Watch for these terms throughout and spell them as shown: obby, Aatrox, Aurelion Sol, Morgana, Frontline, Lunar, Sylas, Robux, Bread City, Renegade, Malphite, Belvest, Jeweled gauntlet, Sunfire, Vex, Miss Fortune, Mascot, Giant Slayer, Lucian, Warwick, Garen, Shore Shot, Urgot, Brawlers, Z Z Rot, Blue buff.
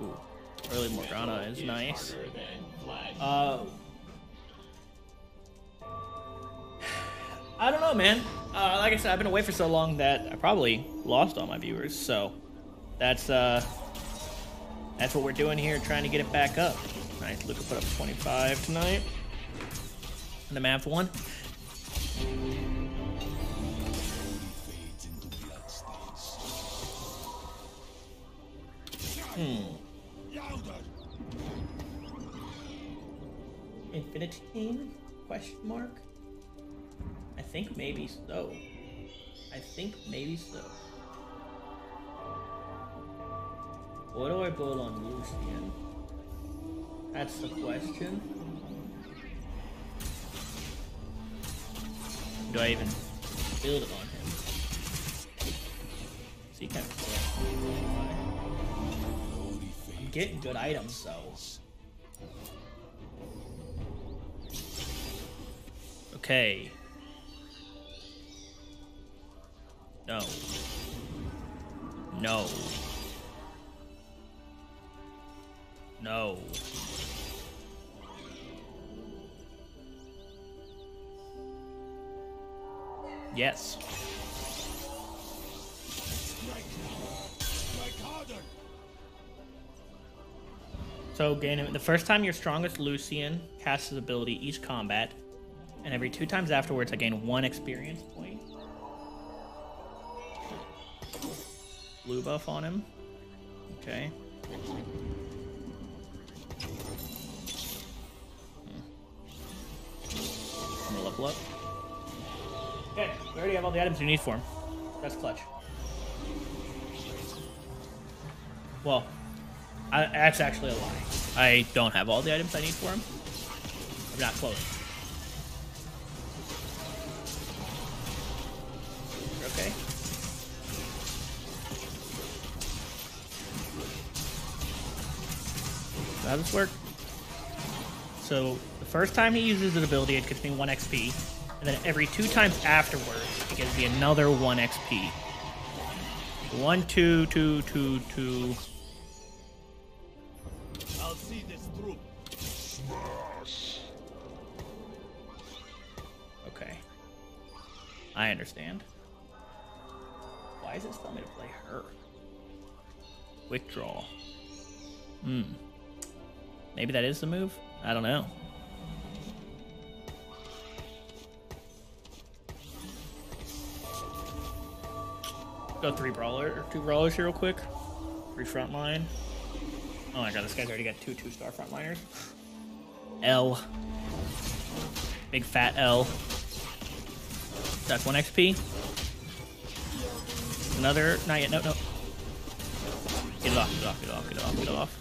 Ooh, early Morgana is nice. I don't know, man. Like I said, I've been away for so long that I probably lost all my viewers, so that's what we're doing here, trying to get it back up. Nice, Luca put up 25 tonight. And the map won. Infiniteam? Question mark? I think maybe so. What do I build on Lucian? That's the question. Do I even build it on him? See, kind of. I'm getting good items, so. Okay. No. No. No. Yes. So again, the first time your strongest Lucian casts his ability each combat, and every 2 times afterwards I gain 1 experience point. Blue buff on him. Okay. I'm gonna level up. Okay, we already have all the items you need for him. That's clutch. Well, that's actually a lie. I don't have all the items I need for him. I'm not close. Okay. So how does this work? So, the first time he uses his ability, it gives me 1 XP. And then every 2 times afterwards, it gives me another 1 XP. 1, 2, 2, 2, 2. I'll see this through. Smash. Okay. I understand. Why is it telling me to play her? Quick draw. Hmm. Maybe that is the move? I don't know. Go 3 brawler or 2 brawlers here real quick. 3 frontline. Oh my god, this guy's already got 2 2-star frontliners. L. Big fat L. That's 1 XP. Another, not yet, no. Get it off, get it off, get it off, get it off, get it off.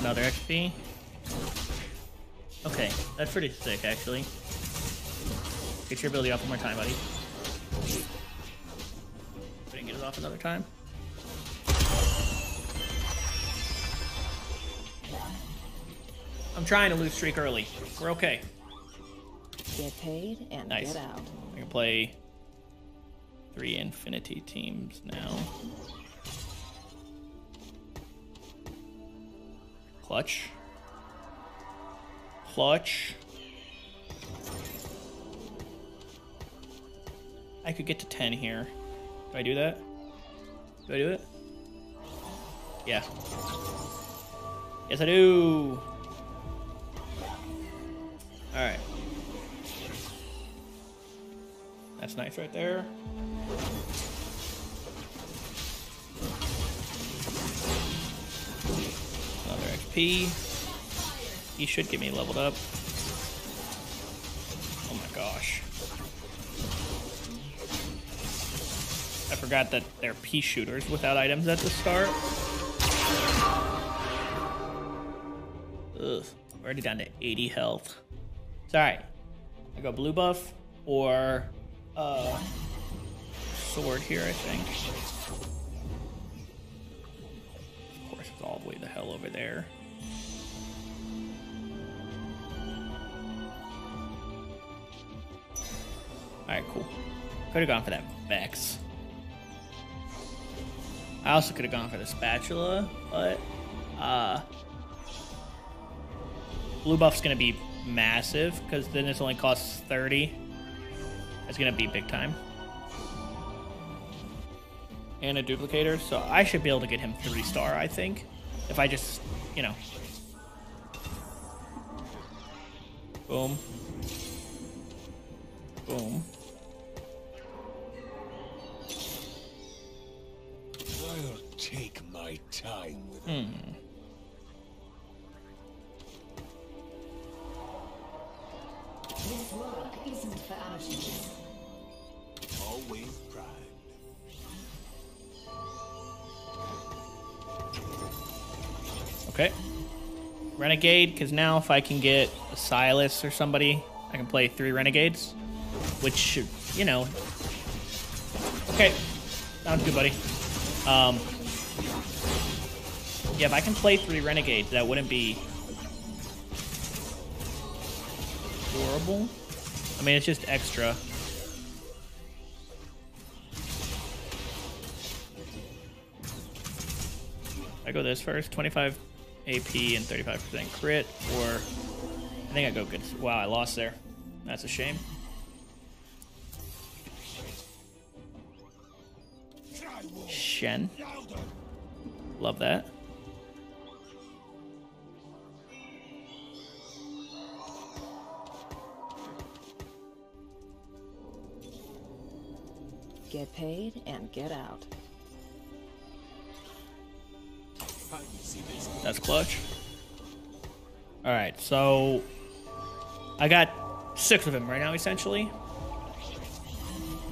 Another XP. Okay, that's pretty sick actually. Get your ability off 1 more time, buddy. Get it off another time. I'm trying to lose streak early. We're okay. Get paid and nice. Get out. I can play 3 Infinity teams now. Clutch. Clutch. I could get to 10 here. Do I do that? Do I do it? Yeah. Yes, I do. All right. That's nice right there. Another XP. He should get me leveled up. Oh my gosh. I forgot that they're pea shooters without items at the start. Ugh, already down to 80 health. It's alright. I go blue buff or sword here, I think. Of course, it's all the way the hell over there. Alright, cool. Could have gone for that Vex. I also could have gone for the spatula, but blue buff's gonna be massive because then this only costs 30. It's gonna be big time. And a duplicator, so I should be able to get him 3-star, I think, if I just, you know, boom, boom. I'll take my time with it. This work isn't for amateurs. Always pride. Okay. Renegade, because now if I can get a Sylas or somebody, I can play 3 Renegades, which should, you know. Okay. Sounds good, buddy. Yeah, if I can play 3 Renegades, that wouldn't be horrible. I mean, it's just extra. I go this first, 25 AP and 35% crit, or I think I go good. Wow, I lost there. That's a shame. Shen. Love that. Get paid and get out. That's clutch. All right, so I got 6 of them right now, essentially.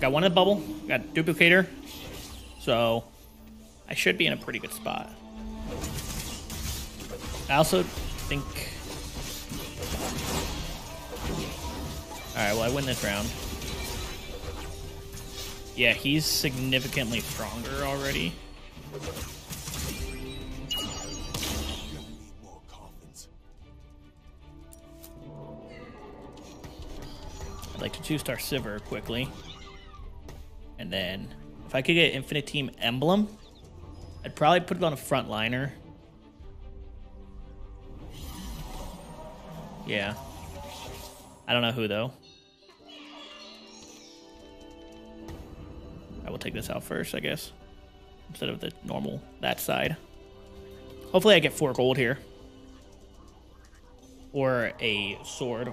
Got one in the bubble, got duplicator, so I should be in a pretty good spot. I also think... All right, well, I win this round. Yeah, he's significantly stronger already. I'd like to 2-star Sivir quickly. And then if I could get Infiniteam Emblem, I'd probably put it on a frontliner. Yeah. I don't know who, though. I will take this out first, I guess. Instead of the normal, that side. Hopefully I get 4 gold here. Or a sword,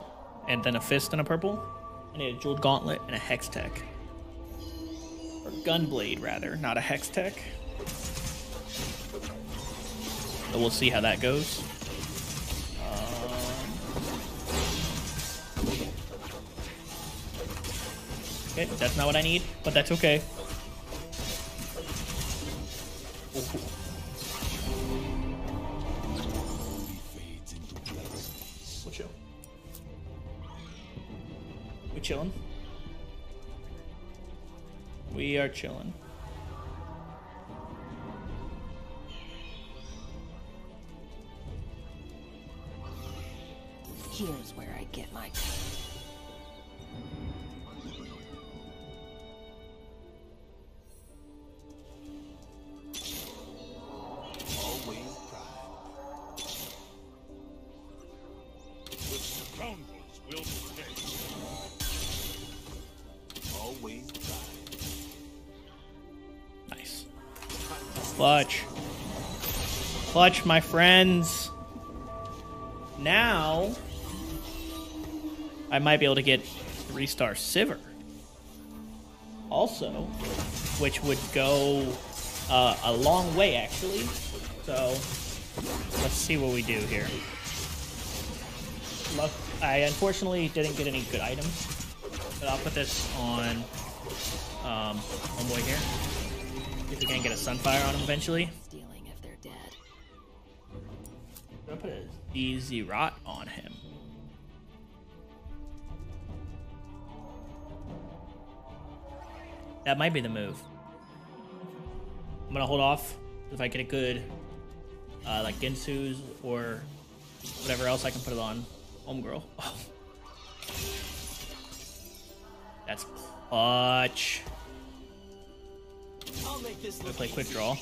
and then a fist and a purple. I need a jeweled gauntlet and a hex tech. Or gunblade, rather, not a hex tech. But we'll see how that goes. Okay, that's not what I need, but that's okay. We'll chill. We're chilling. We are chilling. Here's where I get my cut. Clutch. Clutch, my friends. Now, I might be able to get 3-star Sivir. Also, which would go a long way, actually. So, let's see what we do here. Look, I unfortunately didn't get any good items, but I'll put this on homeboy here. If we can get a Sunfire on him eventually. Stealing if they're dead. I'm gonna put a Z Z Rot on him. That might be the move. I'm gonna hold off. If I get a good, like Gensu's or whatever else, I can put it on Homegirl. Oh. That's clutch. I'll play quick draw.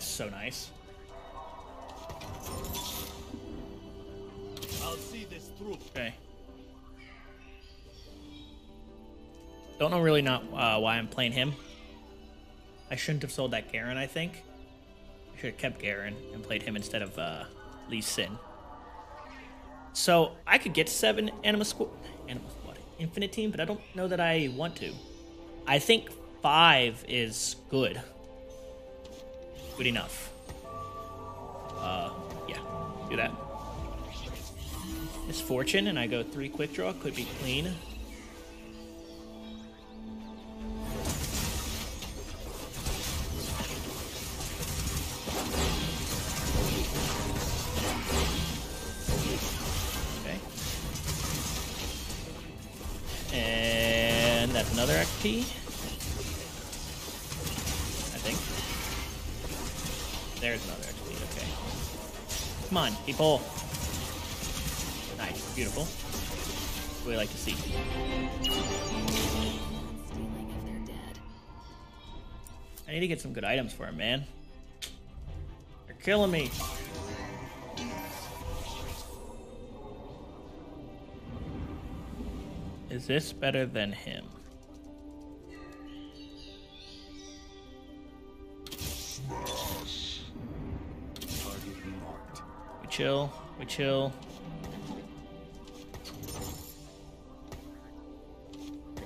is so nice. I'll see this through. Okay. Don't know really why I'm playing him. I shouldn't have sold that Garen, I think. I should have kept Garen and played him instead of Lee Sin. So I could get 7 Infiniteam, but I don't know that I want to. I think 5 is good. Good enough. Yeah, do that. Miss Fortune, and I go 3 quick draw, could be clean. Another XP, I think. There's another XP, okay. Come on, people. Nice, beautiful. That's what we like to see. I need to get some good items for him, man. They're killing me. Is this better than him? Chill, we chill.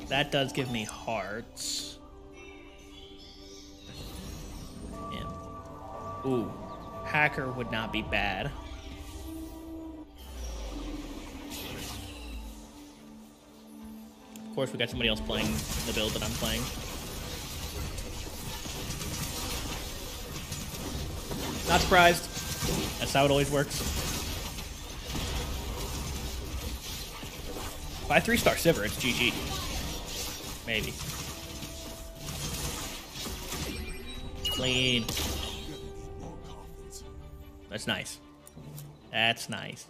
That does give me hearts. Yeah. Ooh, Hacker would not be bad. Of course, we got somebody else playing the build that I'm playing. Not surprised. That's how it always works. If I 3-star Sivir, it's GG. Maybe. Clean. That's nice. That's nice.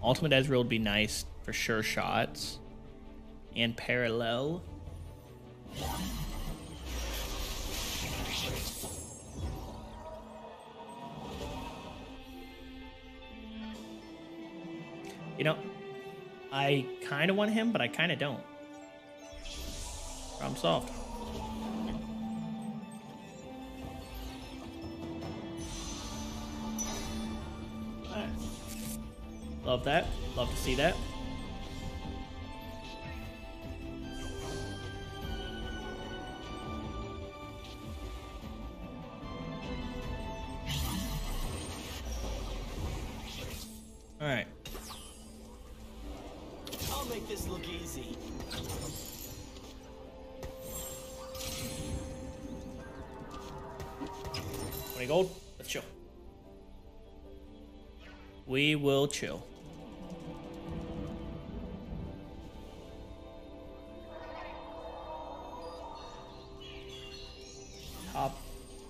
Ultimate Ezreal would be nice for sure shots. And parallel. You know, I kind of want him, but I kind of don't. Problem solved. All right. Love that. Love to see that. We will chill.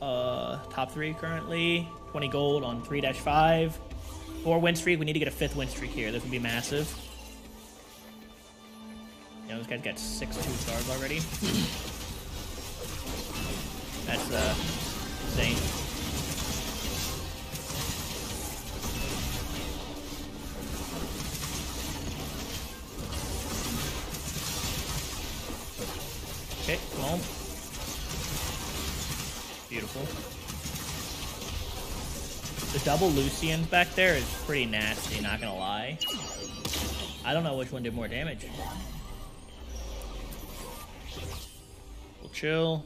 Top 3 currently. 20 gold on 3-5. 4 win streak. We need to get a 5th win streak here. This would be massive. You know, this guy's got 6 2-stars already. That's insane. Okay, come on. Beautiful. The double Lucian back there is pretty nasty, not gonna lie. I don't know which one did more damage. We'll chill.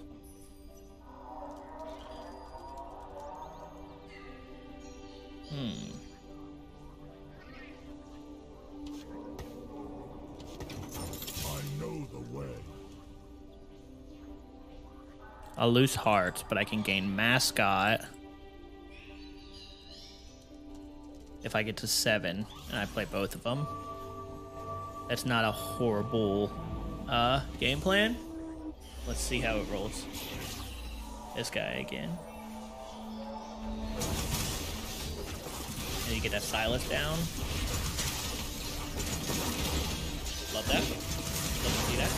I'll lose hearts, but I can gain mascot if I get to 7 and I play both of them. That's not a horrible game plan. Let's see how it rolls. This guy again. And you get that Sylas down. Love that. Love to see that.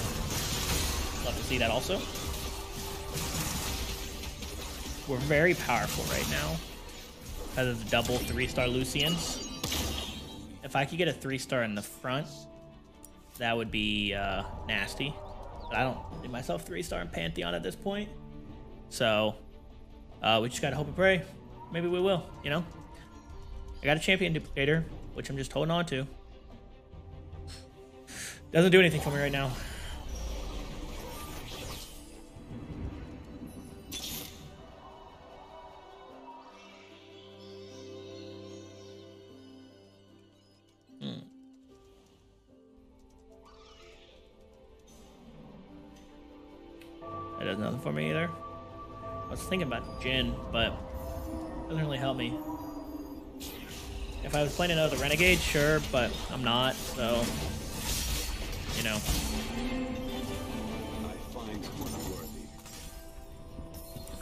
Love to see that also. We're very powerful right now because of the double 3-star Lucians. If I could get a 3-star in the front, that would be nasty. But I don't give myself 3-star in Pantheon at this point. So we just got to hope and pray. Maybe we will, you know? I got a champion duplicator, which I'm just holding on to. Doesn't do anything for me right now. That does nothing for me either. I was thinking about Jin, but it doesn't really help me. If I was playing another Renegade, sure, but I'm not, so, you know.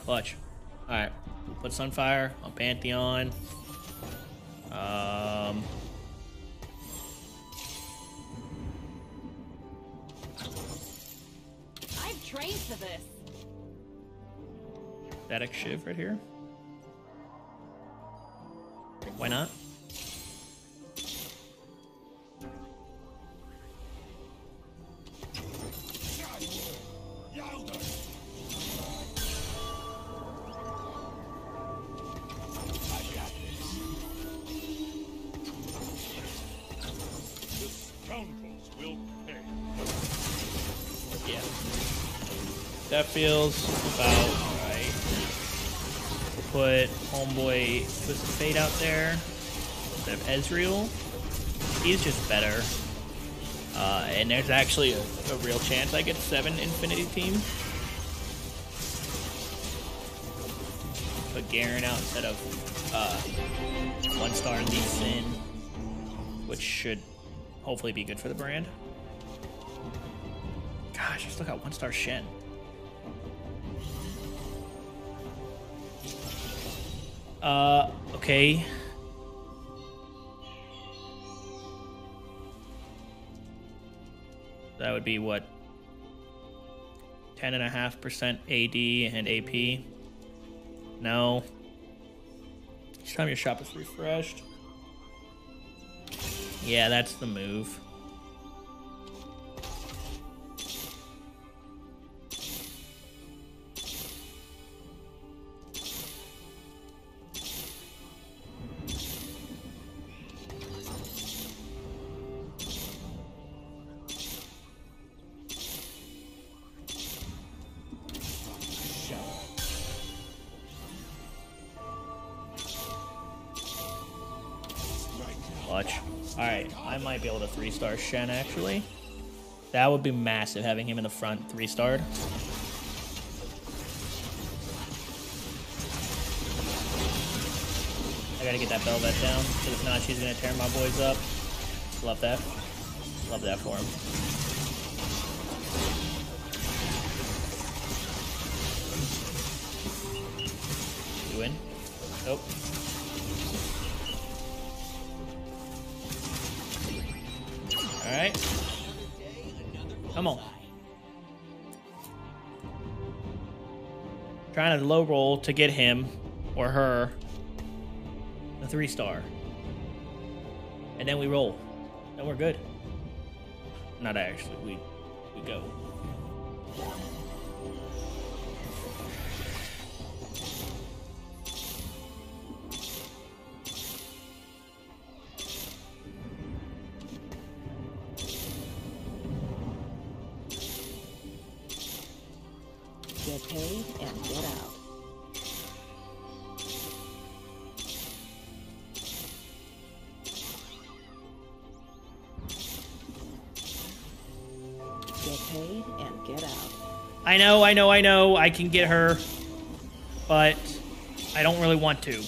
Clutch. Alright, we'll put Sunfire on Pantheon. I've trained for this. Static Shiv right here. Why not? That feels about right. Put Homeboy Twisted Fate out there instead of Ezreal. He's just better. And there's actually a real chance I get 7 Infiniteam. Put Garen out instead of 1-star Lee Sin, which should hopefully be good for the brand. Gosh, I still got 1-star Shen. Okay. That would be what? 10.5% AD and AP. No. Each time your shop is refreshed. Yeah, that's the move. Alright, I might be able to 3-star Shen actually. That would be massive having him in the front 3-starred. I gotta get that Belvest down, because if not she's gonna tear my boys up. Love that. Love that for him. You win? Nope. Alright. Come on. Trying to low roll to get him or her a 3-star. And then we roll. And we're good. Not actually, we go. Get paid and get out. Get paid and get out. I know. I can get her, but I don't really want to.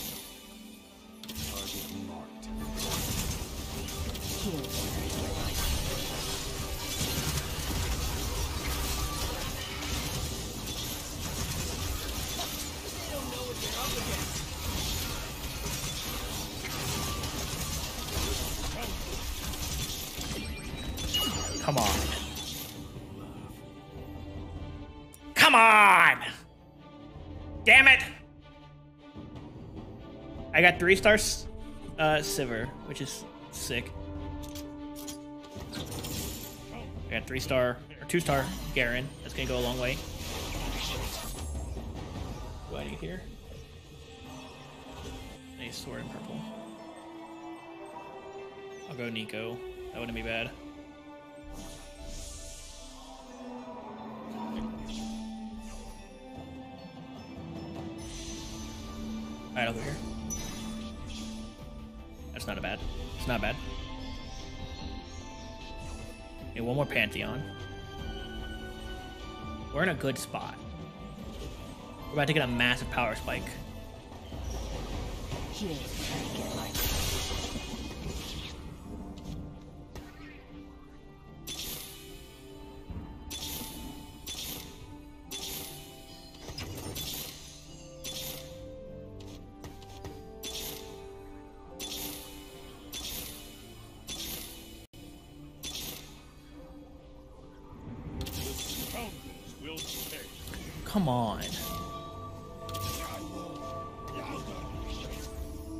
Come on. Come on! Damn it! I got 3-star Sivir, which is sick. I got 3-star or 2-star Garen. That's gonna go a long way. Do I need here? Nice sword in purple. I'll go Nico. That wouldn't be bad. Alright, I'll go here. That's not a bad. It's not bad. Okay, one more Pantheon. We're in a good spot. We're about to get a massive power spike. Come on.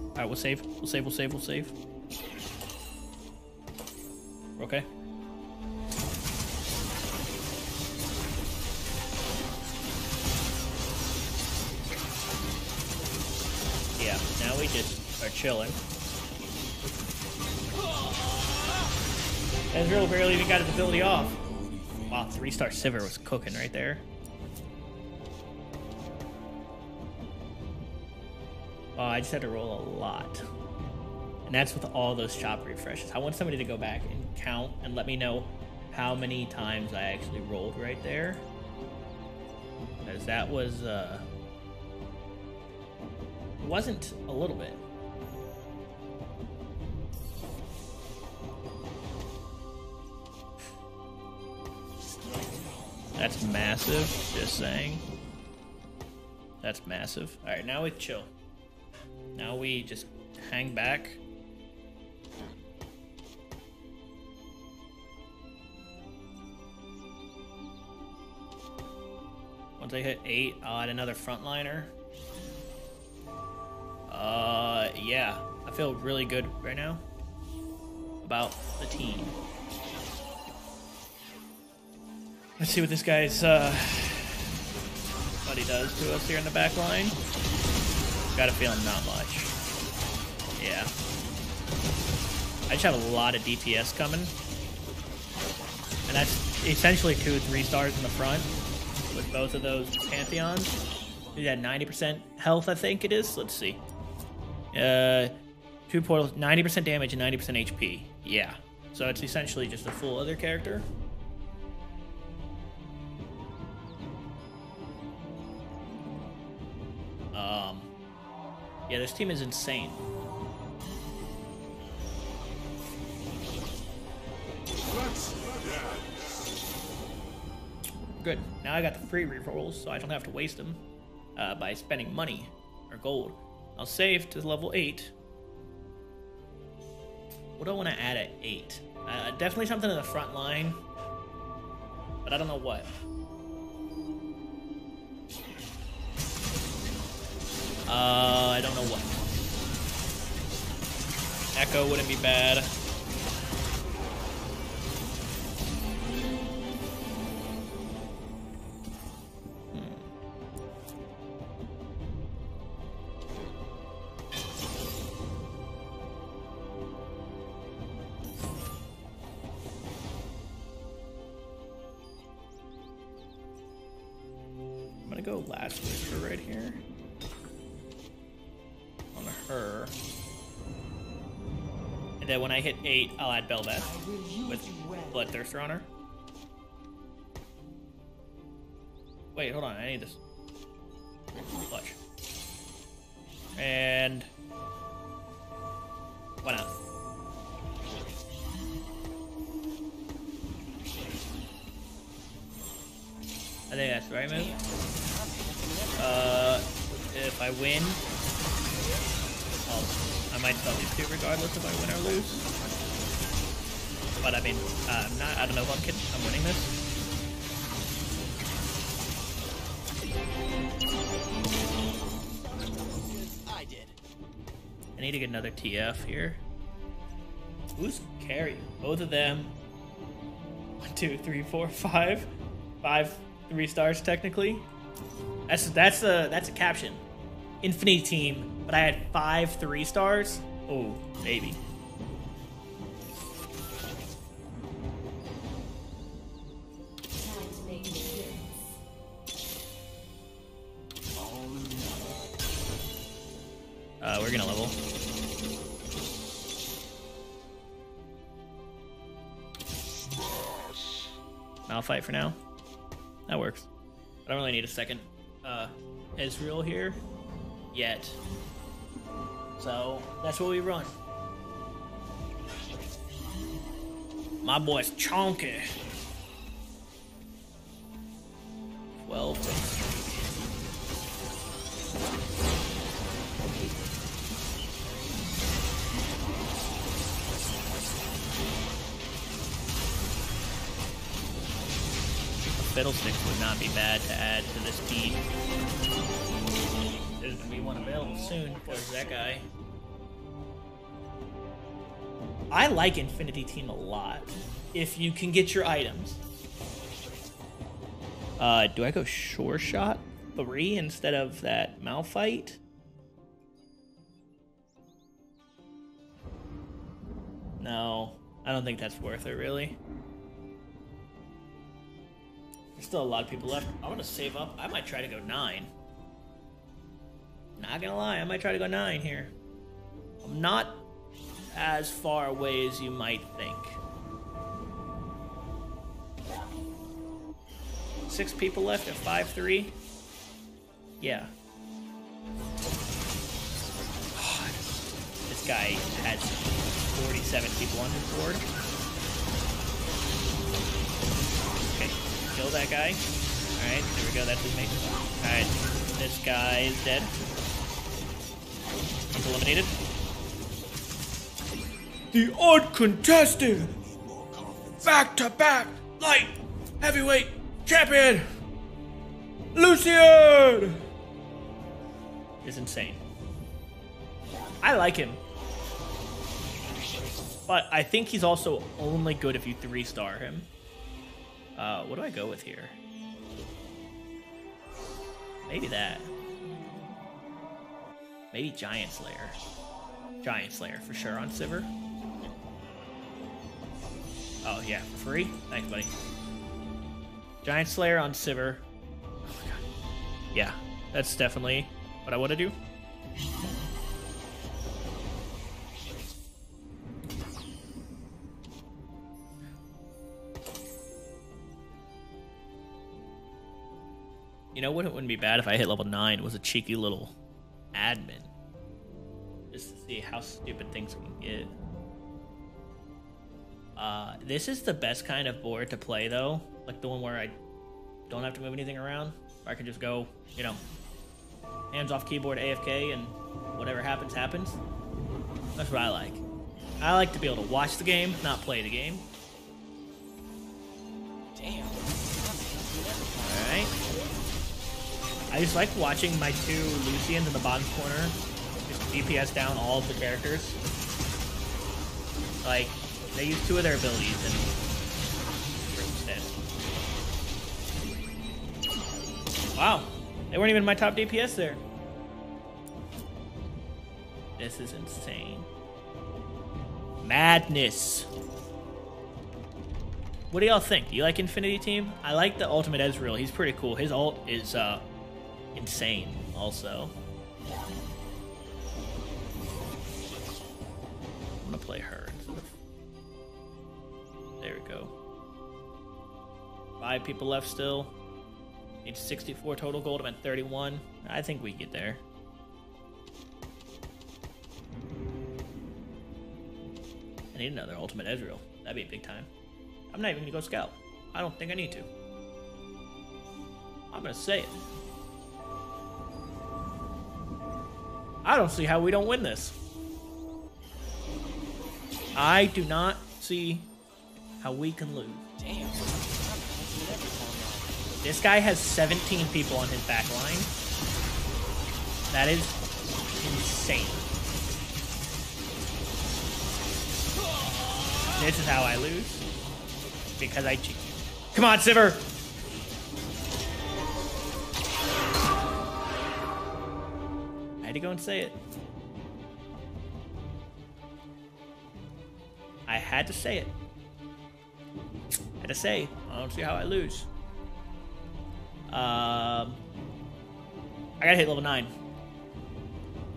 Alright, we'll save. We'll save, we'll save, we'll save. We're okay. Yeah, now we just are chilling. Ezreal barely even got his ability off. Wow, 3-star Sivir was cooking right there. Wow, I just had to roll a lot. And that's with all those chop refreshes. I want somebody to go back and count and let me know how many times I actually rolled right there. Because that was, it wasn't a little bit. That's massive, just saying. That's massive. All right, now we chill. Now we just hang back. Once I hit 8, I'll add another frontliner. Yeah, I feel really good right now about the team. Let's see what this guy's buddy does to us here in the back line. Got a feeling not much. Yeah. I just have a lot of DPS coming. And that's essentially 2 3-stars in the front with both of those Pantheons. We had 90% health, I think it is. Let's see. 2 portals, 90% damage and 90% HP. Yeah. So it's essentially just a full other character. Yeah, this team is insane. Good. Now I got the free rerolls, so I don't have to waste them by spending money or gold. I'll save to level 8. What do I want to add at 8? Definitely something in the front line, but I don't know what. I don't know what. Echo wouldn't be bad. I'm gonna go last Whisper right here. Her. And then when I hit 8, I'll add Belvest with Bloodthirster on her. Wait, hold on, I need this. Clutch. And why not? I think that's the right move. If I win, I might sell these two regardless if I win or lose. but I mean, I don't know if I'm winning this. I need to get another TF here. Who's carrying? Both of them. 1, 2, 3, 4, 5. 5 3-stars technically. That's a caption. Infiniteam, but I had 5 3-stars. Oh, baby. We're gonna level. I'll fight for now. That works. I don't really need a second Ezreal here yet. So that's what we run. My boy's chonky. 12. Fiddlesticks would not be bad to add to this team. There's gonna be one available soon. There's that guy. I like Infiniteam a lot. If you can get your items. Do I go Shore Shot 3 instead of that Malphite? No, I don't think that's worth it really. There's still a lot of people left. I want to save up. I might try to go 9. Not gonna lie, I might try to go 9 here. I'm not as far away as you might think. 6 people left at 5-3. Yeah. God. This guy had 47 people on his board. Kill that guy. Alright, there we go, that's his mate. Alright, this guy is dead. He's eliminated. The uncontested back-to-back light heavyweight champion Lucian is insane. I like him. But I think he's also only good if you 3-star him. What do I go with here? Maybe that. Maybe Giant Slayer. Giant Slayer for sure on Sivir. Oh yeah, for free? Thanks, buddy. Giant Slayer on Sivir. Oh my god. Yeah, that's definitely what I want to do. You know what it wouldn't be bad if I hit level 9 was a cheeky little admin. Just to see how stupid things can get. This is the best kind of board to play though. Like the one where I don't have to move anything around. Or I can just go, you know, hands off keyboard AFK and whatever happens, happens. That's what I like. I like to be able to watch the game, not play the game. Damn. Alright. I just like watching my 2 Lucians in the bottom corner just DPS down all of the characters. Like, they use 2 of their abilities and instead. Wow, they weren't even my top DPS there. This is insane. Madness. What do y'all think? Do you like Infiniteam? I like the ultimate Ezreal. He's pretty cool. His ult is, insane, also. I'm gonna play her. There we go. 5 people left still. Need 64 total gold. I'm at 31. I think we get there. I need another ultimate Ezreal. That'd be a big time. I'm not even gonna go scout. I don't think I need to. I'm gonna say it. I don't see how we don't win this. I do not see how we can lose. Damn. This guy has 17 people on his back line. That is insane. This is how I lose. Because I cheat. Come on, Sivir! I had to go and say it. I had to say it. I had to say, I don't see how I lose. I gotta hit level 9.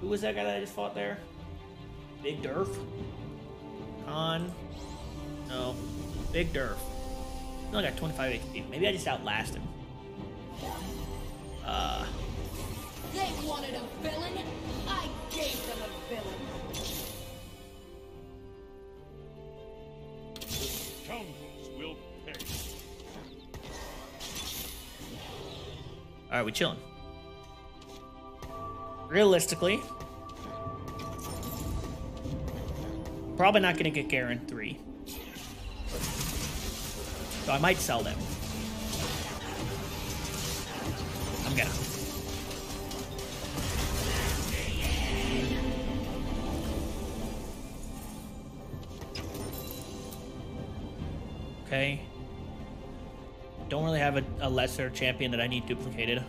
Who was that guy that I just fought there? Big Durf? Khan? No. Big Durf. I only got 25 HP. Maybe I just outlast him. They wanted a villain. I gave them a villain. Scoundrels will pay. All right, we chilling. Realistically, probably not gonna get Garen 3. So I might sell them. I'm gonna. Okay. Don't really have a lesser champion that I need duplicated.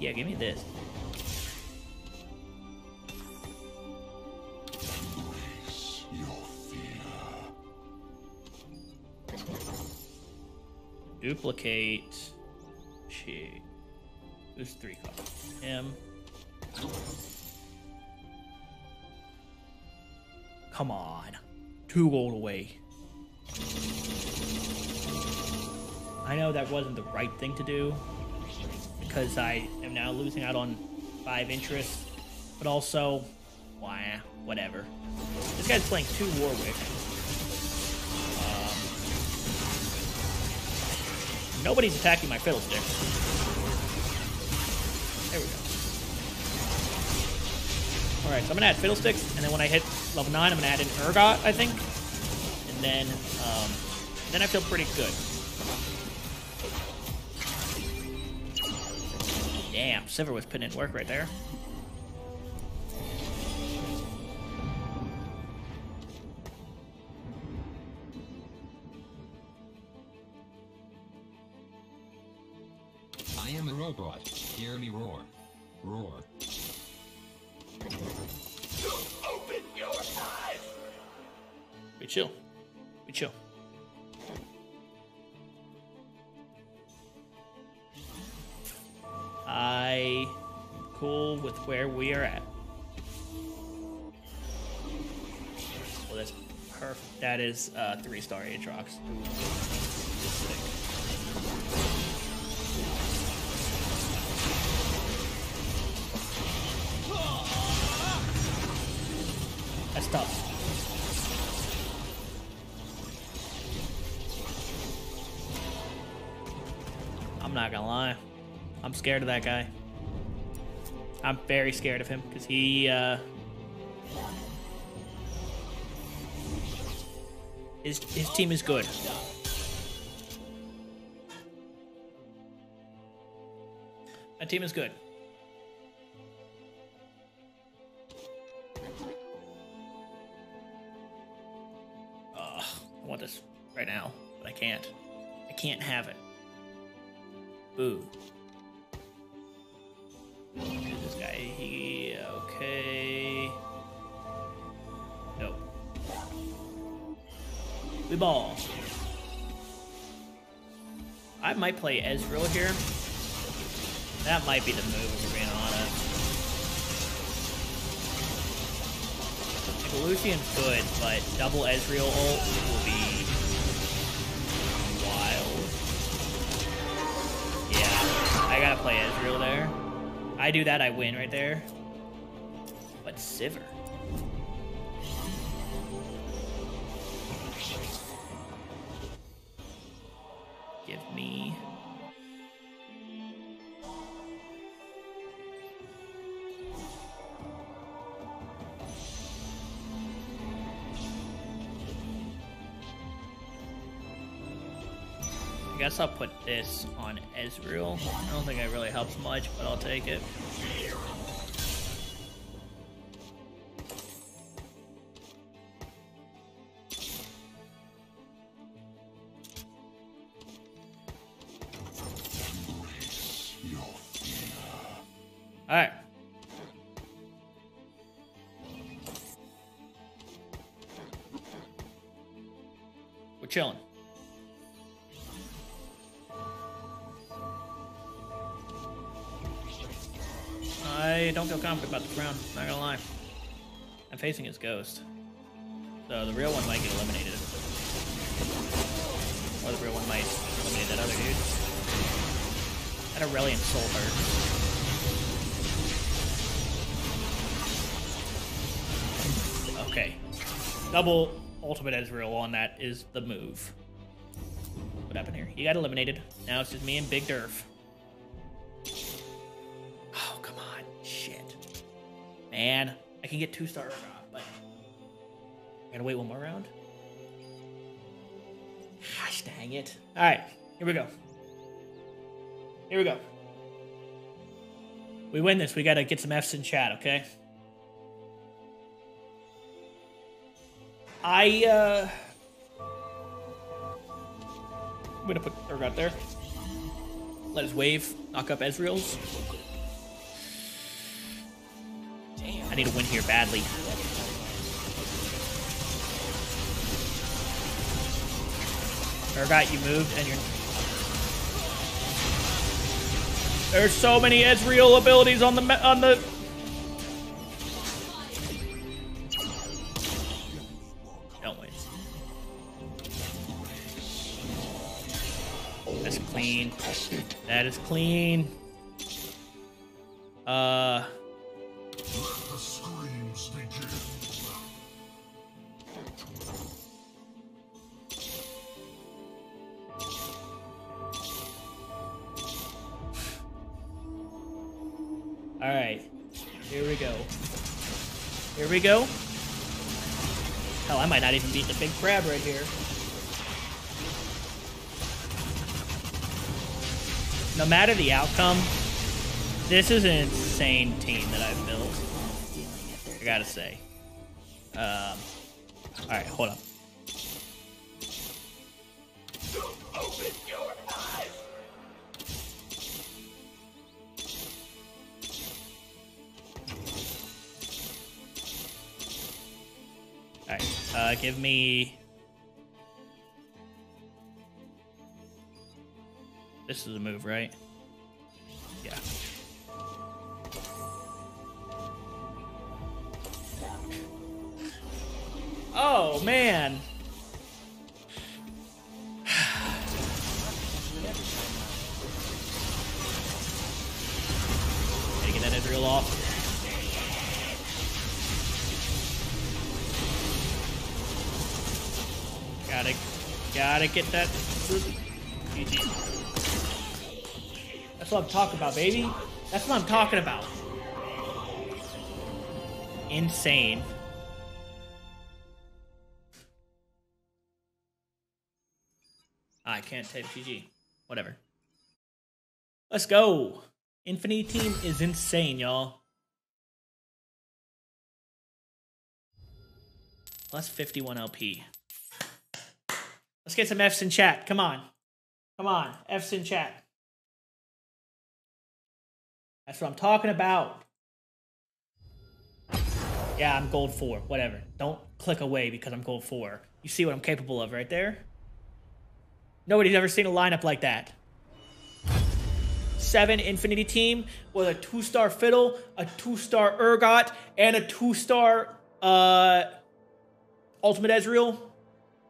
Yeah, give me this. Duplicate. Shit. There's 3 copies. Him. Come on. 2 gold away. I know that wasn't the right thing to do, because I am now losing out on 5 interests, but also, wah, whatever. This guy's playing 2 Warwick. Nobody's attacking my Fiddlesticks. There we go. Alright, so I'm gonna add Fiddlesticks, and then when I hit level 9, I'm gonna add in Urgot, I think. And then I feel pretty good. Damn, Sivir was putting in work right there. Robot, hear me roar. Roar. You open your eyes! We chill. We chill. I'm cool with where we are at. Well, that's perfect. That is 3-star Aatrox. That's tough. I'm not gonna lie. I'm scared of that guy. I'm very scared of him because he his team is good. That team is good. I want this right now, but I can't. I can't have it. Boo. This guy, he... okay... nope. We ball. I might play Ezreal here. That might be the move, if we're being honest. Like, Lucian's good, but double Ezreal ult will be... wild. Yeah, I gotta play Ezreal there. I do that, I win right there. But Sivir. Give me... guess I'll put this on Ezreal. I don't think it really helps much, but I'll take it. Alright. We're chilling. I don't feel confident about the crown, not gonna lie. I'm facing his ghost. So the real one might get eliminated. Or the real one might eliminate that other dude. That Aurelion soul hurt. Okay, double ultimate Ezreal on that is the move. What happened here? He got eliminated. Now it's just me and Big Durf. Oh, come on. Shit. Man, I can get 2-star Urgot, but I gotta wait one more round? Gosh dang it. All right, here we go. Here we go. We win this. We gotta get some Fs in chat, okay? I'm gonna put Urgot there. Let his wave knock up Ezreal's. Damn, I need to win here badly. Urgot, you moved and you're... There's so many Ezreal abilities on the... That is clean. All right, here we go. Here we go. Hell, I might not even beat the big crab right here. No matter the outcome, this is an insane team that I've built, I gotta say. Alright, hold up. Open your eyes. Alright, give me... This is a move, right? Yeah. Oh, man. Gotta get that Ezreal off. Gotta get that. GG. That's what I'm talking about, baby. That's what I'm talking about. Insane. I can't type GG. Whatever. Let's go. Infiniteam is insane, y'all. Plus 51 LP. Let's get some Fs in chat. Come on. Come on. Fs in chat. That's what I'm talking about. Yeah, I'm gold 4. Whatever. Don't click away because I'm gold 4. You see what I'm capable of right there? Nobody's ever seen a lineup like that. 7 Infiniteam with a 2-star Fiddle, a 2-star Urgot, and a 2-star Ultimate Ezreal,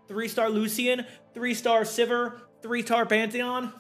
3-star Lucian, 3-star Sivir, 3-star Pantheon.